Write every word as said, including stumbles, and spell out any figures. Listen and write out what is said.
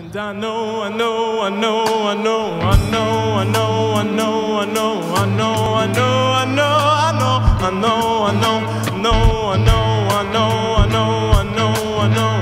And I know, I know, I know, I know, I know, I know, I know, I know, I know, I know, I know, I know, I know, I know, I know, I know, I know, I know, I know, I know.